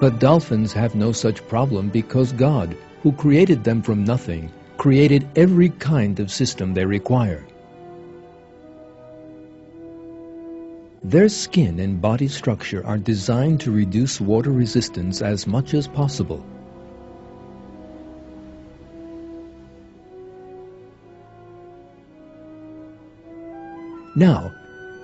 But dolphins have no such problem because God, who created them from nothing, created every kind of system they require. Their skin and body structure are designed to reduce water resistance as much as possible. Now,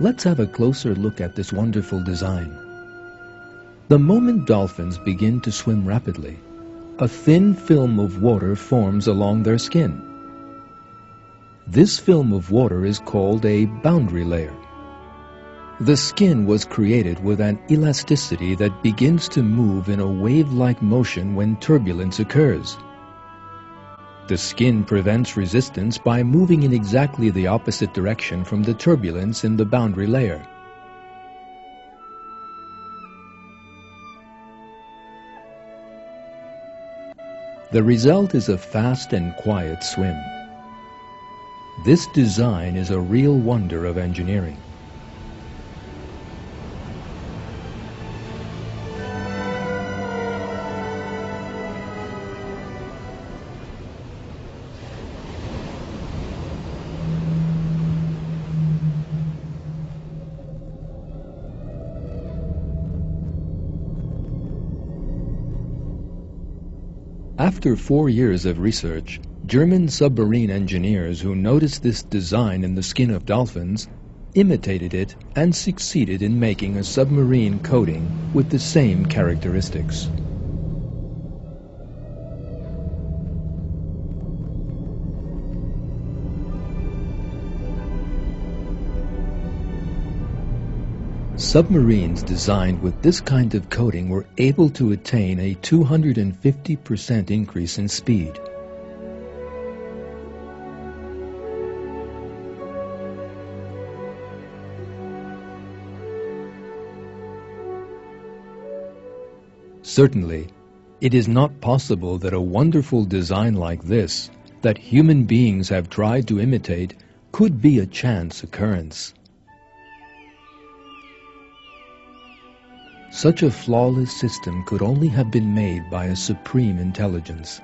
let's have a closer look at this wonderful design. The moment dolphins begin to swim rapidly, a thin film of water forms along their skin. This film of water is called a boundary layer. The skin was created with an elasticity that begins to move in a wave-like motion when turbulence occurs. The skin prevents resistance by moving in exactly the opposite direction from the turbulence in the boundary layer. The result is a fast and quiet swim. This design is a real wonder of engineering. After 4 years of research, German submarine engineers who noticed this design in the skin of dolphins imitated it and succeeded in making a submarine coating with the same characteristics. Submarines designed with this kind of coating were able to attain a 250% increase in speed. Certainly, it is not possible that a wonderful design like this, that human beings have tried to imitate, could be a chance occurrence. Such a flawless system could only have been made by a supreme intelligence.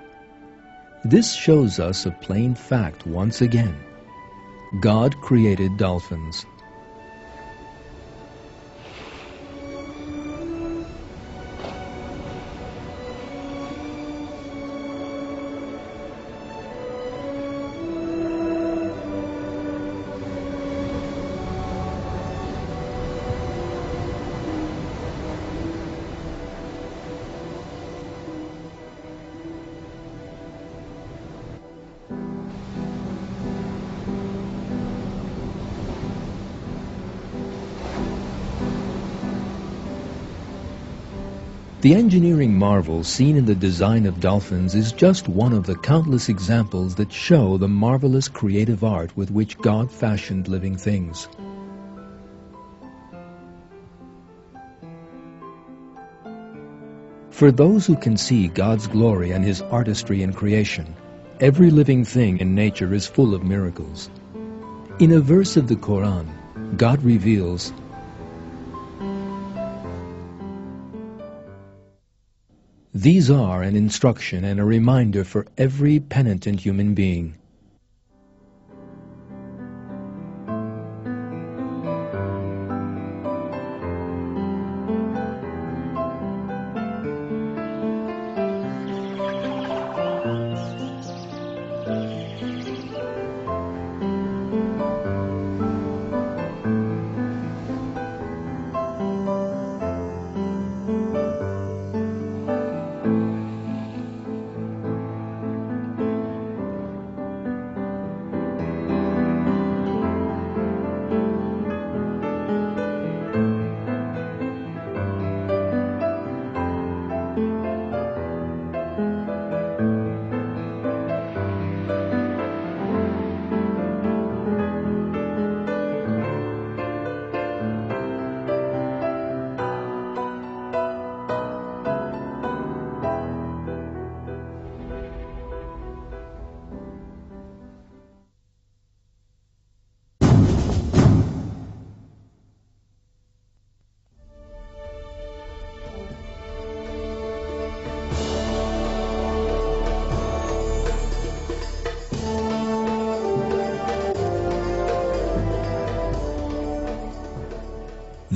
This shows us a plain fact once again. God created dolphins. The engineering marvel seen in the design of dolphins is just one of the countless examples that show the marvelous creative art with which God fashioned living things. For those who can see God's glory and His artistry in creation, every living thing in nature is full of miracles. In a verse of the Quran, God reveals, "These are an instruction and a reminder for every penitent human being."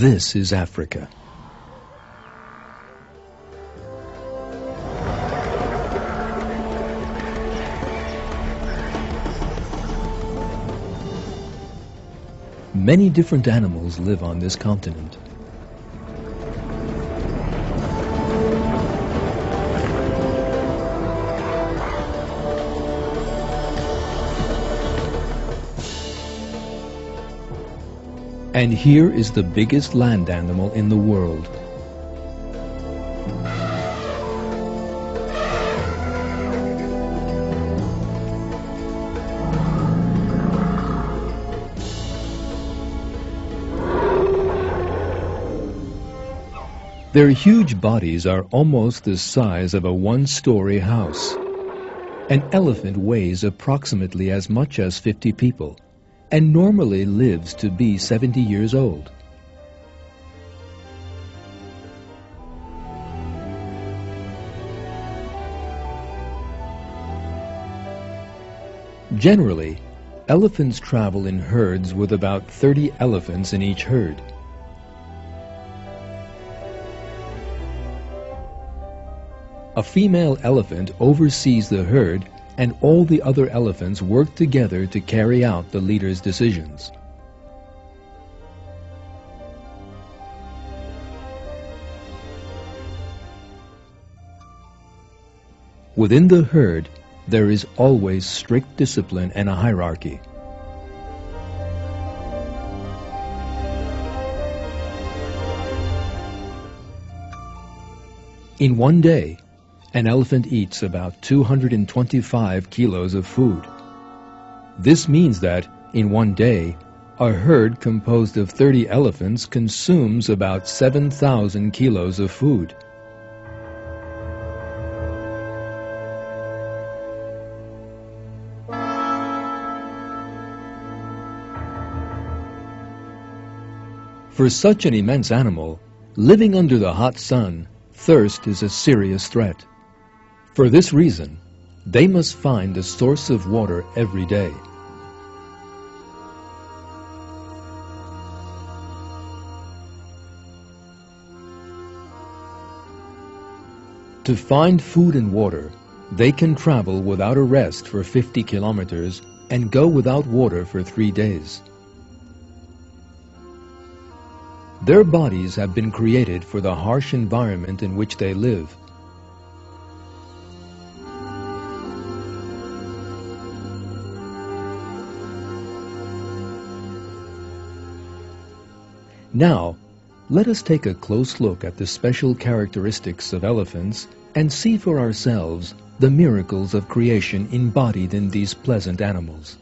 This is Africa. Many different animals live on this continent. And here is the biggest land animal in the world. Their huge bodies are almost the size of a one-story house. An elephant weighs approximately as much as 50 people, and normally lives to be 70 years old. Generally, elephants travel in herds with about 30 elephants in each herd. A female elephant oversees the herd, and all the other elephants work together to carry out the leader's decisions. Within the herd, there is always strict discipline and a hierarchy. In one day, an elephant eats about 225 kilos of food. This means that, in one day, a herd composed of 30 elephants consumes about 7,000 kilos of food. For such an immense animal, living under the hot sun, thirst is a serious threat. For this reason, they must find a source of water every day. To find food and water, they can travel without a rest for 50 kilometers and go without water for 3 days. Their bodies have been created for the harsh environment in which they live. Now, let us take a close look at the special characteristics of elephants and see for ourselves the miracles of creation embodied in these pleasant animals.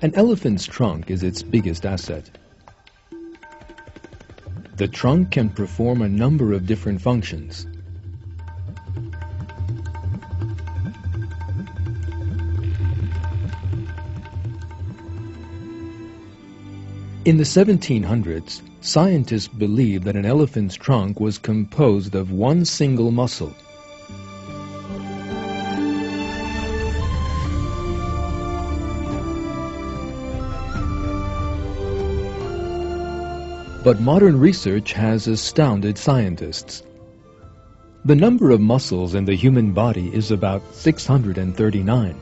An elephant's trunk is its biggest asset. The trunk can perform a number of different functions. In the 1700s, scientists believed that an elephant's trunk was composed of one single muscle. But modern research has astounded scientists. The number of muscles in the human body is about 639,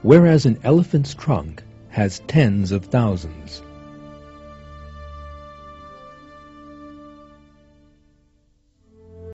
whereas an elephant's trunk has tens of thousands.